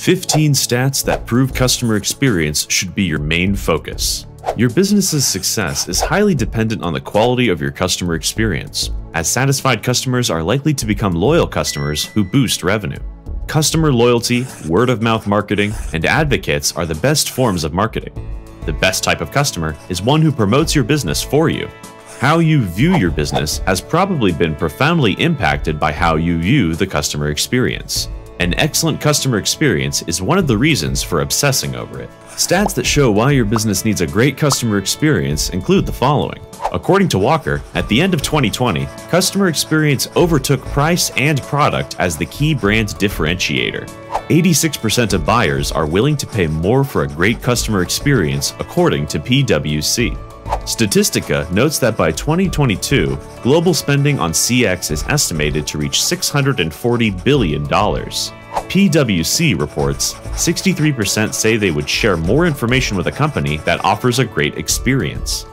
15 stats that prove customer experience should be your main focus. Your business's success is highly dependent on the quality of your customer experience, as satisfied customers are likely to become loyal customers who boost revenue. Customer loyalty, word-of-mouth marketing, and advocates are the best forms of marketing. The best type of customer is one who promotes your business for you. How you view your business has probably been profoundly impacted by how you view the customer experience. An excellent customer experience is one of the reasons for obsessing over it. Stats that show why your business needs a great customer experience include the following. According to Walker, at the end of 2020, customer experience overtook price and product as the key brand differentiator. 86% of buyers are willing to pay more for a great customer experience, according to PwC. Statistica notes that by 2022, global spending on CX is estimated to reach $640 billion. PwC reports 63% say they would share more information with a company that offers a great experience.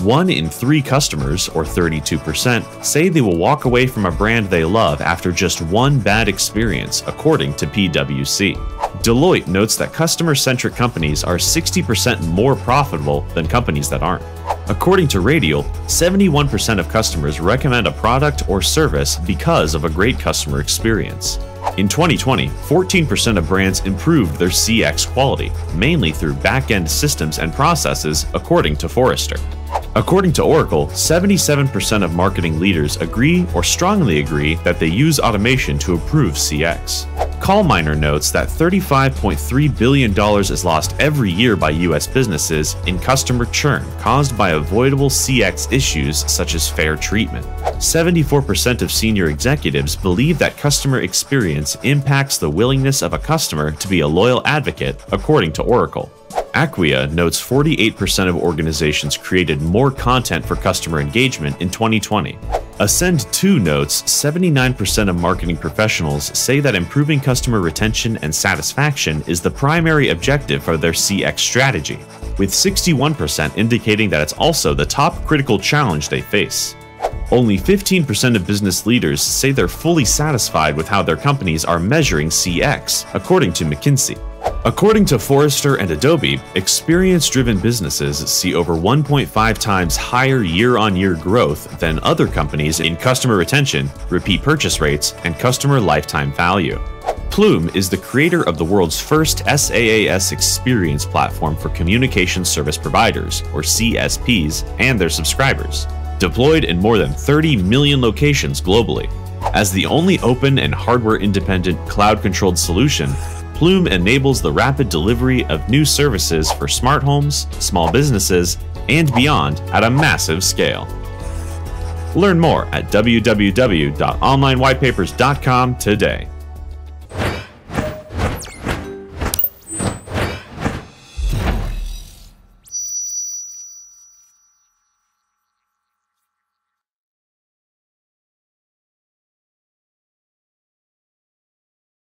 1 in 3 customers, or 32%, say they will walk away from a brand they love after just one bad experience, according to PwC. Deloitte notes that customer-centric companies are 60% more profitable than companies that aren't. According to Radial, 71% of customers recommend a product or service because of a great customer experience. In 2020, 14% of brands improved their CX quality, mainly through back-end systems and processes, according to Forrester. According to Oracle, 77% of marketing leaders agree or strongly agree that they use automation to improve CX. Callminer notes that $35.3 billion is lost every year by U.S. businesses in customer churn caused by avoidable CX issues such as fair treatment. 74% of senior executives believe that customer experience impacts the willingness of a customer to be a loyal advocate, according to Oracle. Acquia notes 48% of organizations created more content for customer engagement in 2020. Ascend2 notes 79% of marketing professionals say that improving customer retention and satisfaction is the primary objective for their CX strategy, with 61% indicating that it's also the top critical challenge they face. Only 15% of business leaders say they're fully satisfied with how their companies are measuring CX, according to McKinsey. According to Forrester and Adobe, experience-driven businesses see over 1.5 times higher year-on-year growth than other companies in customer retention, repeat purchase rates, and customer lifetime value. Plume is the creator of the world's first SaaS experience platform for communication service providers, or CSPs, and their subscribers, deployed in more than 30 million locations globally. As the only open and hardware-independent, cloud-controlled solution, Plume enables the rapid delivery of new services for smart homes, small businesses, and beyond at a massive scale. Learn more at www.onlinewhitepapers.com today.